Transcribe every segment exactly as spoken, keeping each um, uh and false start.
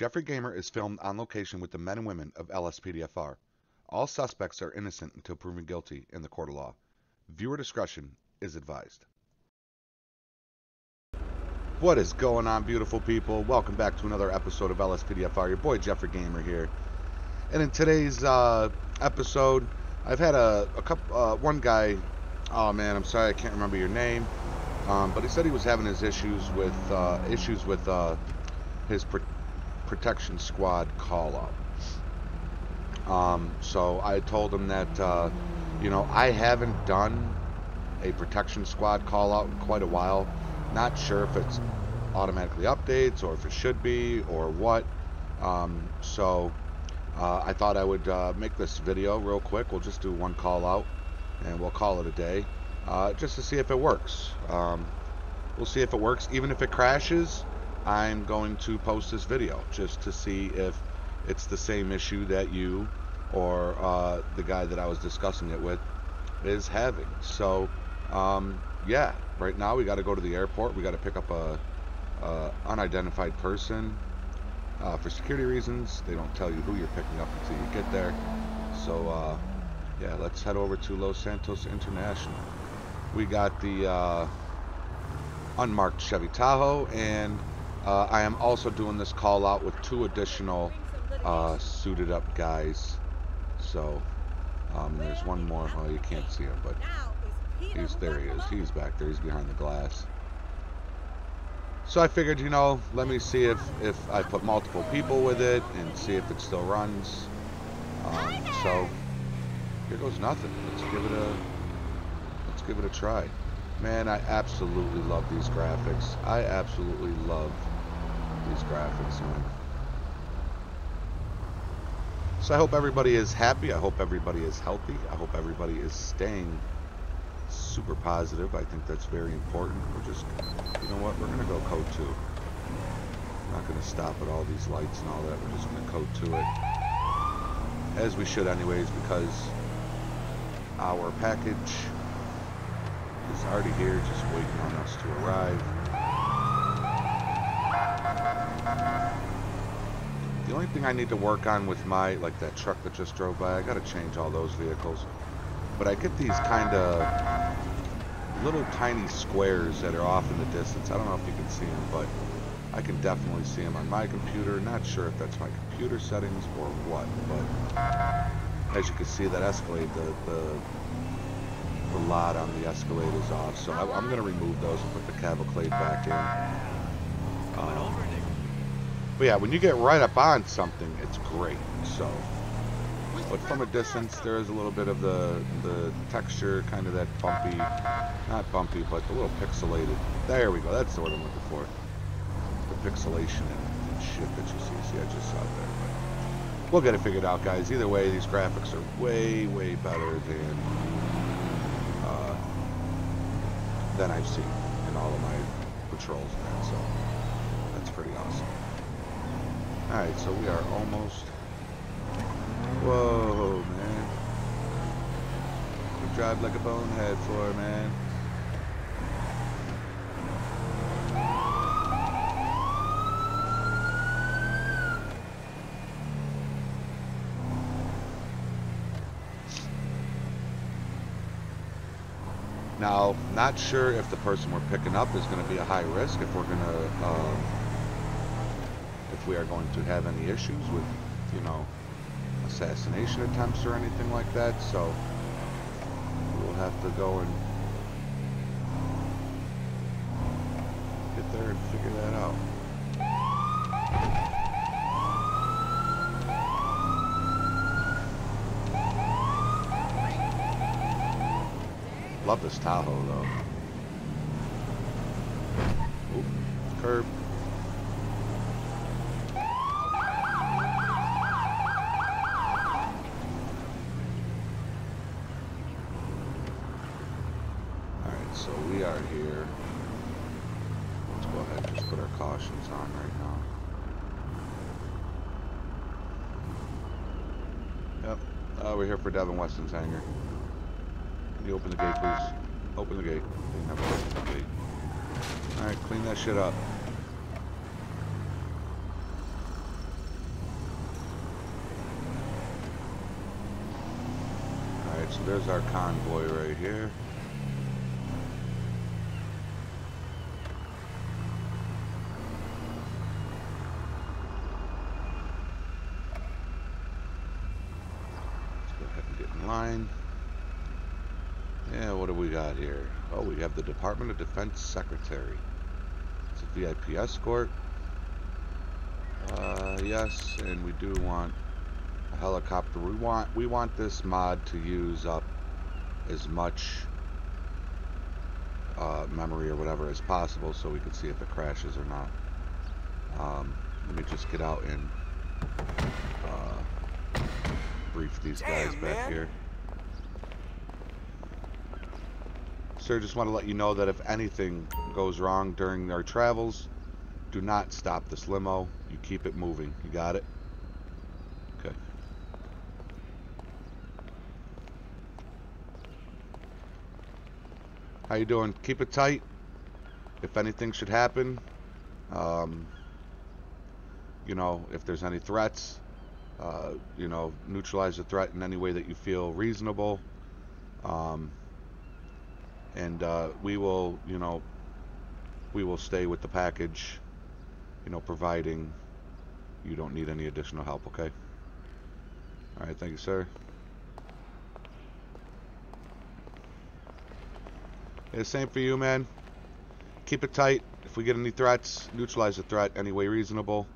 Geoffrey Gamer is filmed on location with the men and women of L S P D F R. All suspects are innocent until proven guilty in the court of law. Viewer discretion is advised. What is going on, beautiful people? Welcome back to another episode of L S P D F R. Your boy Geoffrey Gamer here. And in today's uh, episode, I've had a, a couple, uh, one guy, oh man, I'm sorry, I can't remember your name, um, but he said he was having his issues with uh, issues with uh, his pro protection squad call up. Um, so I told him that uh, you know, I haven't done a protection squad call out in quite a while. Not sure if it's automatically updates or if it should be or what. Um, so. Uh, I thought I would uh, make this video real quick. We'll just do one call out and we'll call it a day, uh, just to see if it works. Um, we'll see if it works. Even if it crashes, I'm going to post this video just to see if it's the same issue that you or uh, the guy that I was discussing it with is having. So um, yeah, right now we got to go to the airport. We got to pick up a, a unidentified person. Uh, for security reasons, they don't tell you who you're picking up until you get there. So, uh, yeah, let's head over to Los Santos International. We got the uh, unmarked Chevy Tahoe, and uh, I am also doing this call out with two additional uh, suited up guys. So, um, there's one more. Oh, you can't see him, but he's there. He is. He's back there. He's behind the glass. So I figured, you know, let me see if, if I put multiple people with it and see if it still runs. Um, so here goes nothing. Let's give it a let's give it a try. Man, I absolutely love these graphics. I absolutely love these graphics, man. So I hope everybody is happy. I hope everybody is healthy. I hope everybody is staying super positive. I think that's very important. We're just, you know what, we're gonna go code two. We're not gonna stop at all these lights and all that. We're just gonna code to it, as we should anyways, because our package is already here, just waiting on us to arrive. The only thing I need to work on with my, like that truck that just drove by, I gotta change all those vehicles. But I get these kind of little tiny squares that are off in the distance. I don't know if you can see them, but I can definitely see them on my computer. Not sure if that's my computer settings or what, but as you can see, that Escalade, the, the, the lot on the Escalade is off. So I, I'm going to remove those and put the cavalcade back in. Um, but yeah, when you get right up on something, it's great. So. But from a distance, there is a little bit of the, the texture, kind of that bumpy, not bumpy, but a little pixelated. There we go, that's the word I'm looking for. The pixelation and, and shit that you see. See, I just saw it there. But we'll get it figured out, guys. Either way, these graphics are way, way better than, uh, than I've seen in all of my patrols and that, so that's pretty awesome. Alright, so we are almost... Whoa, man. You drive like a bonehead for, man. Now, not sure if the person we're picking up is going to be a high risk, if we're going to, um, if we are going to have any issues with, you know, assassination attempts or anything like that, so we'll have to go and get there and figure that out. Love this Tahoe though. Oop, curb. So we are here. Let's go ahead and just put our cautions on right now. Yep. Uh, we're here for Devin Weston's hangar. Can you open the gate, please? Open the gate. They never open the gate. Alright, clean that shit up. Alright, so there's our convoy right here. Let's go ahead and get in line. Yeah, what do we got here? Oh, we have the Department of Defense Secretary. It's a V I P escort. Uh, yes, and we do want a helicopter. We want we want this mod to use up as much uh, memory or whatever as possible, so we can see if it crashes or not. Um, let me just get out and uh, brief these guys Damn, back man. here. Sir, just want to let you know that if anything goes wrong during their travels, do not stop this limo. You keep it moving. You got it? Okay. How you doing? Keep it tight. If anything should happen, um, you know, if there's any threats, uh, you know, neutralize the threat in any way that you feel reasonable. Um, and uh, we will, you know, we will stay with the package, you know, providing you don't need any additional help, okay? All right, thank you, sir. Yeah, same for you, man. Keep it tight. If we get any threats, neutralize the threat any way reasonable.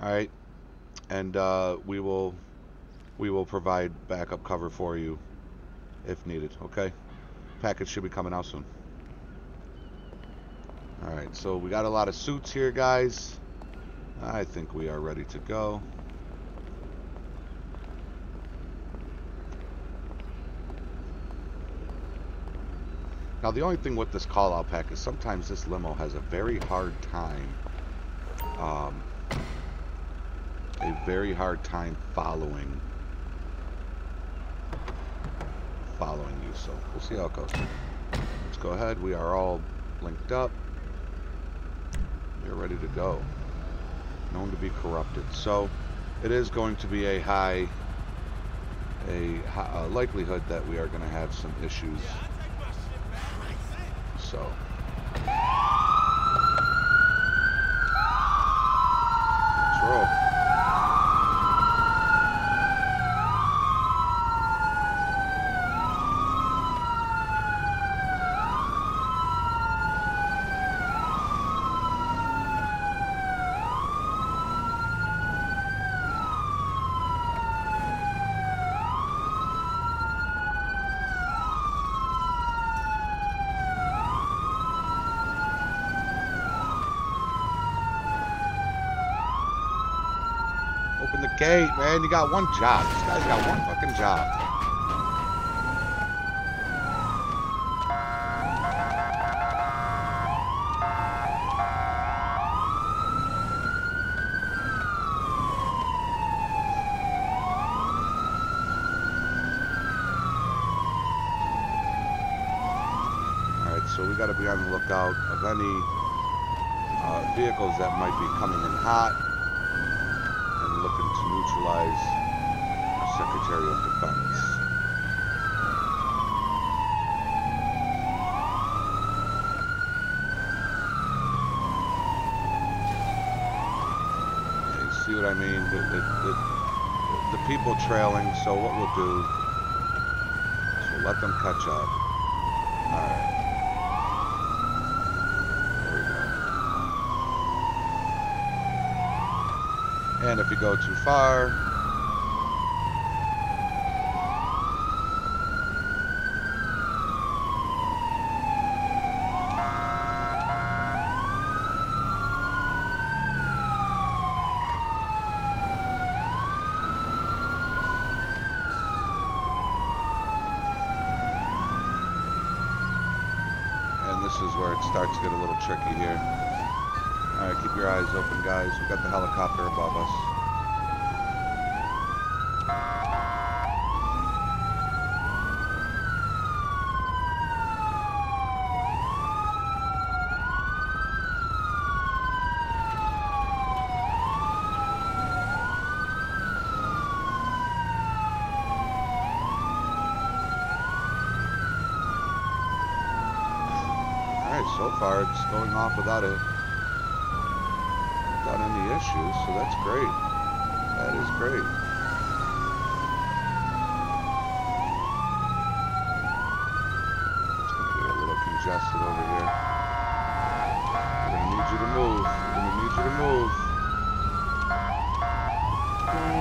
All right, and uh, we will we will provide backup cover for you if needed, okay? Package should be coming out soon. Alright, so we got a lot of suits here, guys. I think we are ready to go. Now, the only thing with this call-out pack is sometimes this limo has a very hard time, um, a very hard time following, following you. So we'll see how it goes. Let's go ahead. We are all linked up. We're ready to go. Known to be corrupted. So it is going to be a high a, high, a likelihood that we are going to have some issues. So let's roll. Gate, man, you got one job. This guy's got one fucking job. All right, so we got to be on the lookout of any uh, vehicles that might be coming in hot. Neutralize Secretary of Defense. Okay, see what I mean? It, it, it, the people trailing, so what we'll do is we'll let them catch up. Alright. And if you go too far, and this is where it starts to get a little tricky here. Alright, keep your eyes open, guys. We've got the helicopter above us. So far, it's going off without a without any issues, so that's great. That is great. It's gonna get a little congested over here. We're gonna need you to move. We're gonna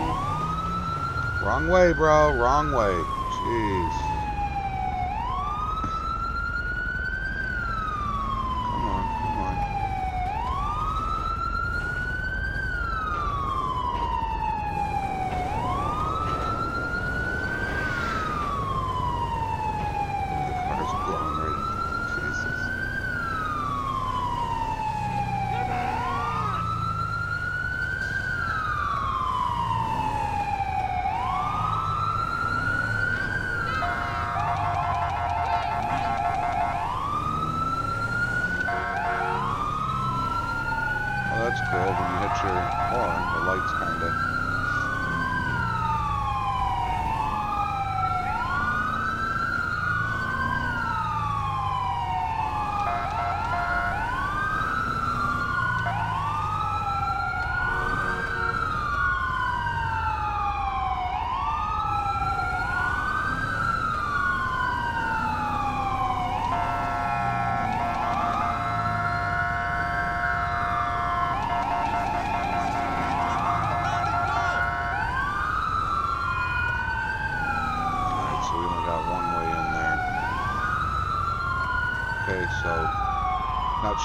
need you to move. Wrong way, bro. Wrong way. Jeez.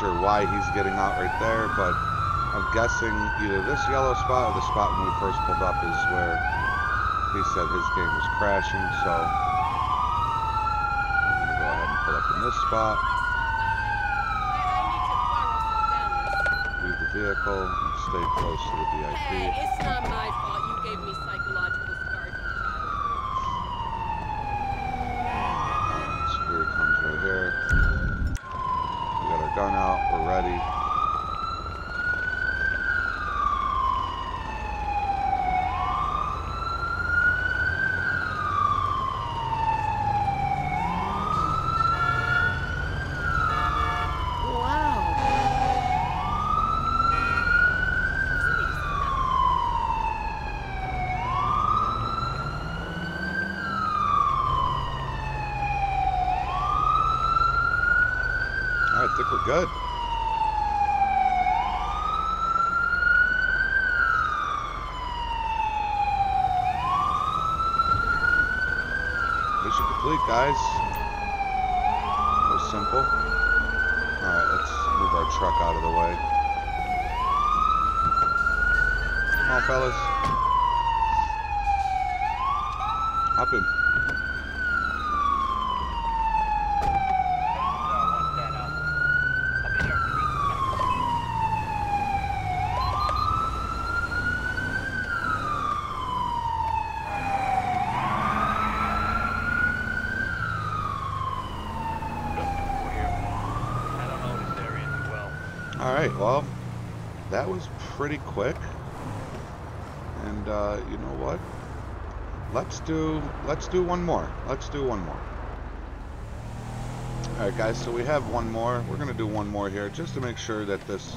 Sure why he's getting out right there, but I'm guessing either this yellow spot or the spot when we first pulled up is where he said his game was crashing, so I'm gonna go ahead and pull up in this spot, leave the vehicle, and stay close to the V I P. Hey, it's not my fault. You gave me psychological scars. Spirit comes right here. Gun out, we're ready. Good. Mission complete, guys. So simple. All right, let's move our truck out of the way. Come on, fellas. Hop in. Alright, well, that was pretty quick, and uh, you know what, let's do, let's do one more, let's do one more. Alright guys, so we have one more, we're going to do one more here, just to make sure that this,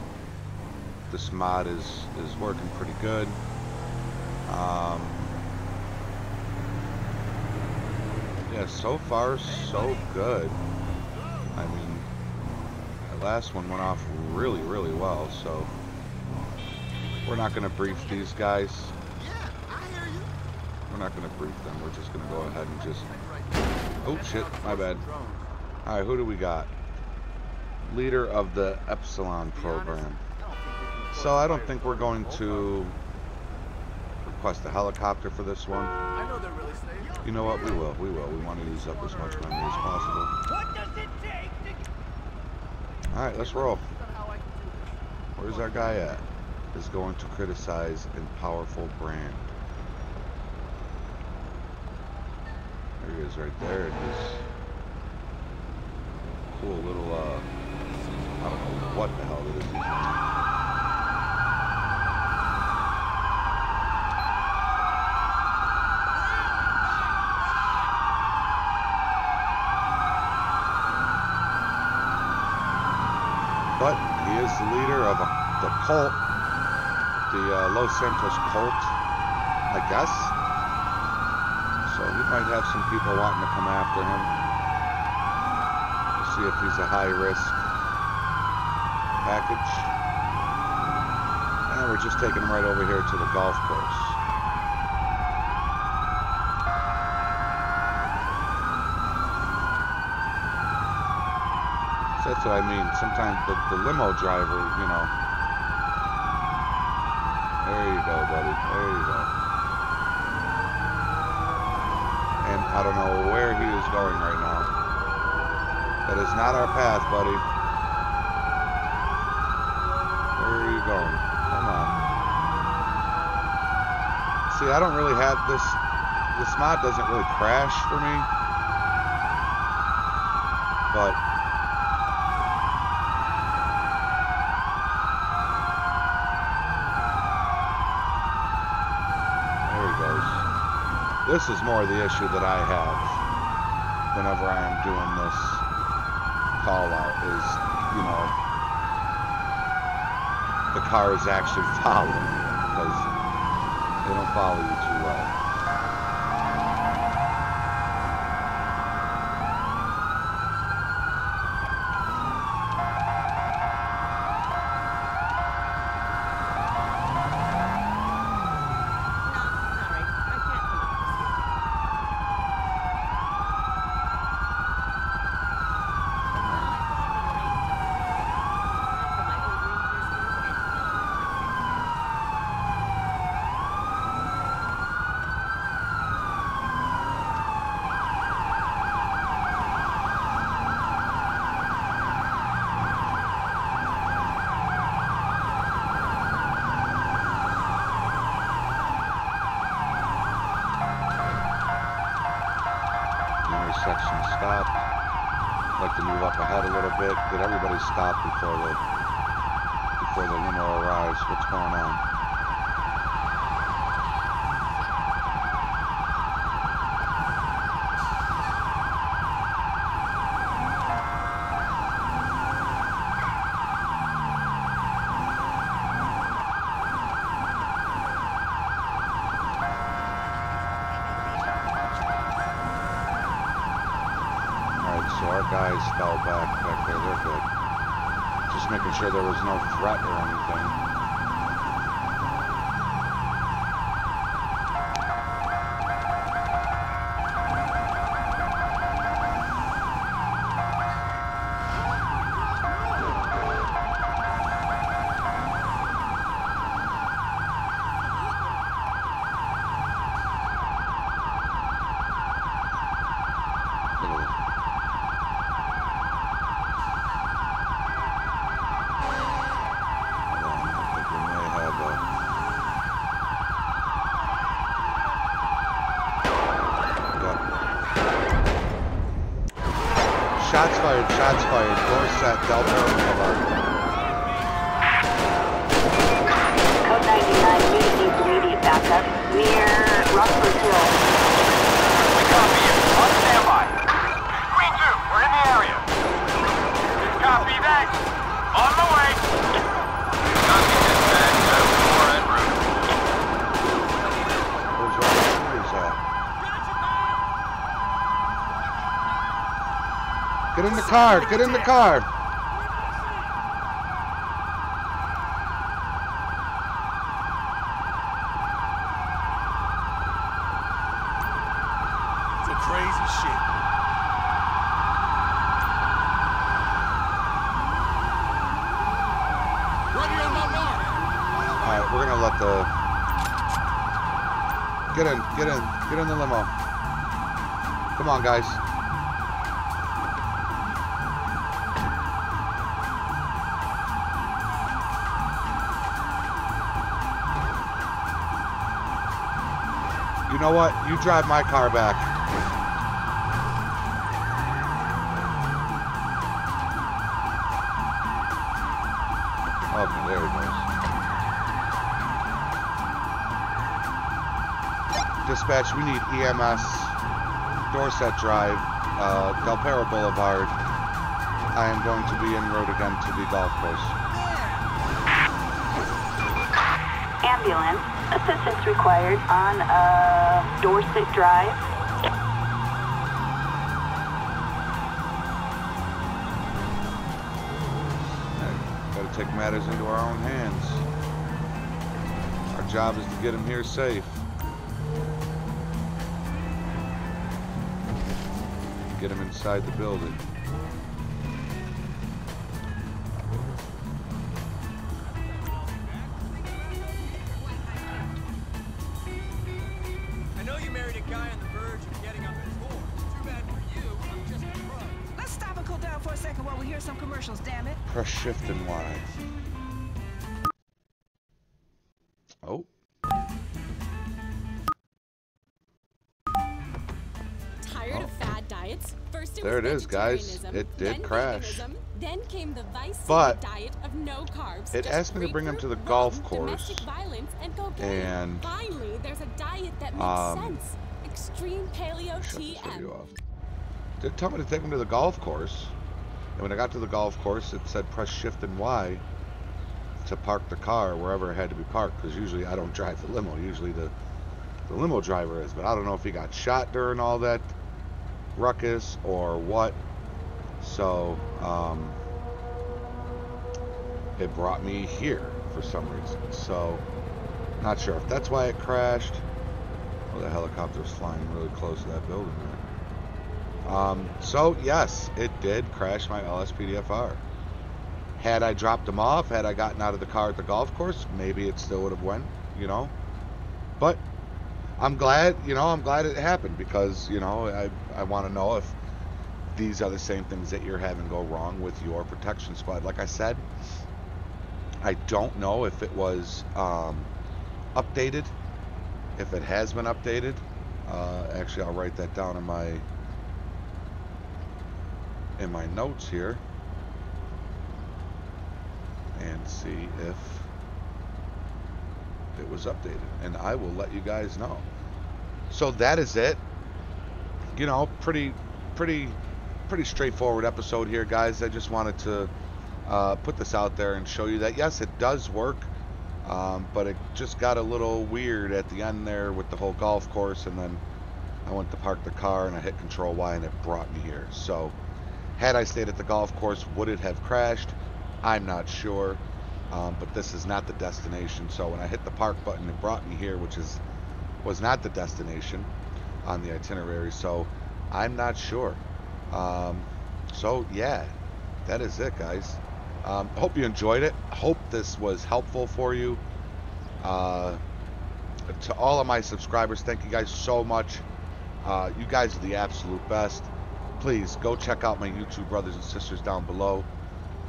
this mod is, is working pretty good. Um, yeah, so far, so good. I mean, last one went off really, really well, so we're not going to brief these guys. Yeah, I hear you. We're not going to brief them. We're just going to go ahead and just... Oh, shit. My bad. All right, who do we got? Leader of the Epsilon program. So I don't think we're going to request a helicopter for this one. You know what? We will. We will. We want to use up as much money as possible. What does it take? Alright, let's roll. Where's our guy at? Is going to criticize in powerful brand. There he is right there in his cool little, uh, I don't know what the hell it is. He is the leader of the cult, the uh, Los Santos cult, I guess. So he might have some people wanting to come after him. We'll see if he's a high-risk package. And we're just taking him right over here to the golf course. That's what I mean. Sometimes the, the limo driver, you know. There you go, buddy. There you go. And I don't know where he is going right now. That is not our path, buddy. Where are you going? Come on. See, I don't really have this. This mod doesn't really crash for me. But this is more the issue that I have whenever I am doing this call out is, you know, the cars actually follow you because they don't follow you too well. Stop before the before the limo arrives. What's going on? All right, so our guys fell back back there. They're good. Just making sure there was no threat or anything. Shots fired, shots fired, door set, Delta, over. Code ninety-nine, we need immediate backup near Rockford Hill. Copy, on standby. Green two, we're in the area. Copy that, on the way. Copy dispatch, we're en route. Where's Rockford? Where's that? Get in the car, get in the car. It's a crazy shit. Ready on my mark. All right, we're gonna let the... Get in, get in, get in the limo. Come on, guys. You know what? You drive my car back. Okay, there it goes. Dispatch, we need E M S, Dorset Drive, uh, Del Perro Boulevard. I am going to be en route again to the golf course. ambulance. Assistance required on uh, Dorset Drive. Hey, gotta take matters into our own hands. Our job is to get him here safe. Get him inside the building. Press shift and Y. Oh. Tired oh. of fad diets? First it there was it is, guys. It did then crash. Then came the vice but diet of no carbs. It asked me to bring him to the golf course. And, and finally, there's a diet that makes um, sense. Extreme paleo T M. They told me to take him to the golf course. And when I got to the golf course, it said press shift and Y to park the car wherever it had to be parked, because usually I don't drive the limo. Usually the, the limo driver is, but I don't know if he got shot during all that ruckus or what. So um, it brought me here for some reason. So not sure if that's why it crashed. Well, the helicopter's flying really close to that building there. Um, so, yes, it did crash my L S P D F R. Had I dropped him off, had I gotten out of the car at the golf course, maybe it still would have went, you know. But I'm glad, you know, I'm glad it happened because, you know, I, I want to know if these are the same things that you're having go wrong with your protection squad. Like I said, I don't know if it was um, updated, if it has been updated. Uh, actually, I'll write that down in my... in my notes here and see if it was updated, and I will let you guys know. So that is it. You know, pretty pretty pretty straightforward episode here, guys. I just wanted to uh, put this out there and show you that yes, it does work, um, but it just got a little weird at the end there with the whole golf course, and then I went to park the car and I hit control Y and it brought me here. So had I stayed at the golf course, would it have crashed? I'm not sure, um, but this is not the destination. So when I hit the park button, it brought me here, which is was not the destination on the itinerary. So I'm not sure. Um, so yeah, that is it, guys. Um, hope you enjoyed it. Hope this was helpful for you. Uh, to all of my subscribers, thank you guys so much. Uh, you guys are the absolute best. Please go check out my YouTube brothers and sisters down below.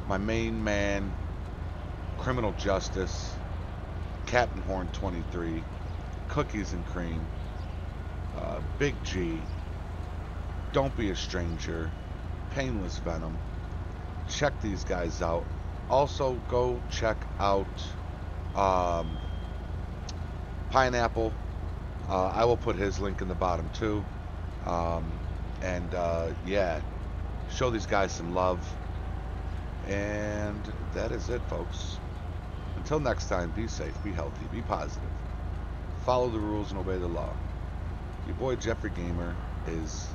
My main man, Criminal Justice, Captain Horn twenty-three, Cookies and Cream, uh, Big G, Don't Be a Stranger, Painless Venom. Check these guys out. Also, go check out um, Pineapple. Uh, I will put his link in the bottom too. Um, And, uh, yeah, show these guys some love. And that is it, folks. Until next time, be safe, be healthy, be positive. Follow the rules and obey the law. Your boy Geoffrey Gamer is...